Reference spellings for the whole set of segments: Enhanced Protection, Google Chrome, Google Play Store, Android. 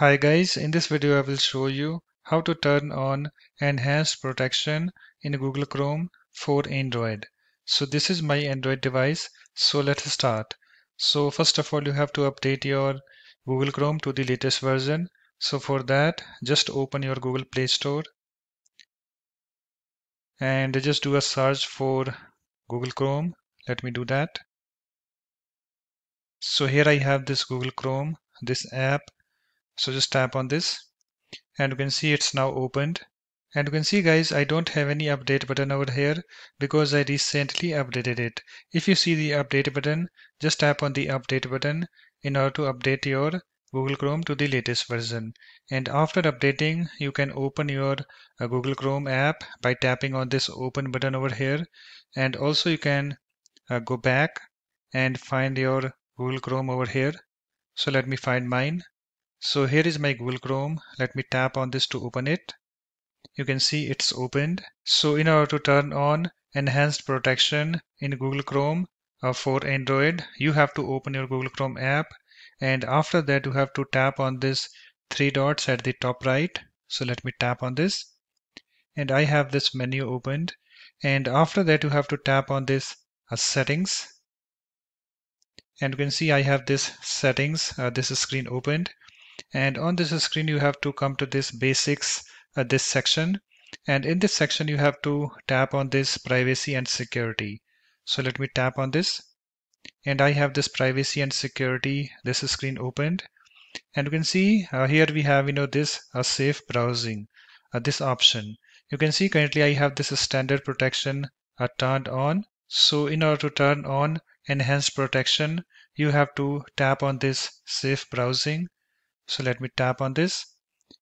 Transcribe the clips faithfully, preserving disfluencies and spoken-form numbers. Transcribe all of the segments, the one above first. Hi guys, in this video I will show you how to turn on enhanced protection in Google Chrome for Android. So this is my Android device, so let's start. So first of all you have to update your Google Chrome to the latest version. So for that just open your Google Play Store and just do a search for Google Chrome. Let me do that. So here I have this Google Chrome, this app. So just tap on this and you can see it's now opened, and you can see guys I don't have any update button over here because I recently updated it. If you see the update button, just tap on the update button in order to update your Google Chrome to the latest version, and after updating you can open your uh, Google Chrome app by tapping on this open button over here, and also you can uh, go back and find your Google Chrome over here. So let me find mine. So here is my Google Chrome. Let me tap on this to open it. You can see it's opened. So in order to turn on enhanced protection in Google Chrome uh, for Android, you have to open your Google Chrome app, and after that you have to tap on this three dots at the top right. So let me tap on this and I have this menu opened, and after that you have to tap on this uh, settings, and you can see I have this settings, uh, this screen opened. And on this screen you have to come to this basics, uh, this section, and in this section you have to tap on this privacy and security. So let me tap on this and I have this privacy and security, this screen opened, and you can see uh, here we have you know this uh, safe browsing, uh, this option. You can see currently I have this standard protection uh, turned on. So in order to turn on enhanced protection you have to tap on this safe browsing. So let me tap on this.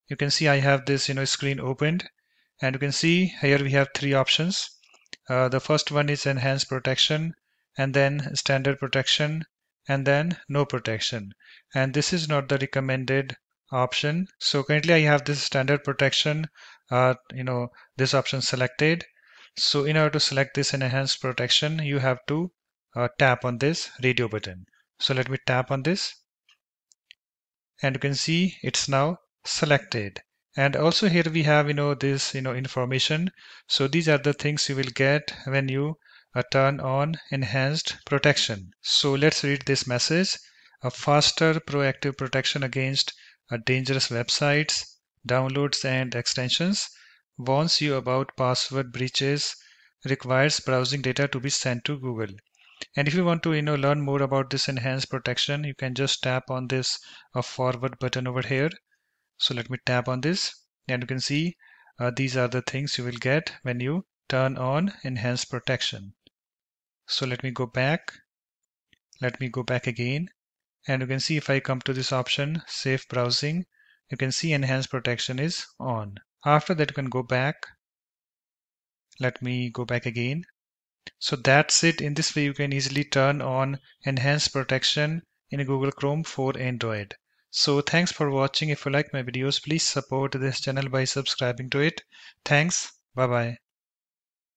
You can see I have this you know screen opened, and you can see here we have three options. Uh, the first one is enhanced protection, and then standard protection, and then no protection, and this is not the recommended option. So currently I have this standard protection, uh, you know this option selected. So in order to select this enhanced protection you have to uh, tap on this radio button. So let me tap on this and you can see it's now selected, and also here we have you know this you know information. So these are the things you will get when you uh, turn on enhanced protection. So let's read this message. A faster proactive protection against uh, dangerous websites, downloads and extensions, warns you about password breaches, requires browsing data to be sent to Google. And if you want to you know learn more about this enhanced protection, you can just tap on this uh, forward button over here. So let me tap on this and you can see uh, these are the things you will get when you turn on enhanced protection. So let me go back, let me go back again, and you can see if I come to this option safe browsing, you can see enhanced protection is on. After that you can go back, let me go back again. So that's it. In this way you can easily turn on enhanced protection in Google Chrome for Android. So thanks for watching. If you like my videos, please support this channel by subscribing to it. Thanks. Bye bye.